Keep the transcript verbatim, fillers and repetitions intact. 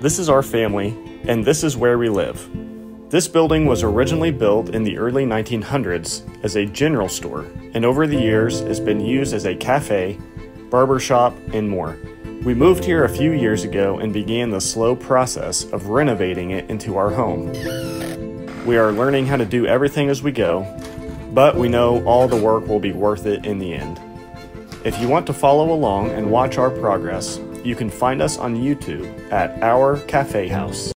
This is our family, and this is where we live. This building was originally built in the early nineteen hundreds as a general store, and over the years has been used as a cafe, barbershop, and more. We moved here a few years ago and began the slow process of renovating it into our home. We are learning how to do everything as we go, but we know all the work will be worth it in the end. If you want to follow along and watch our progress, you can find us on YouTube at Our Cafe House.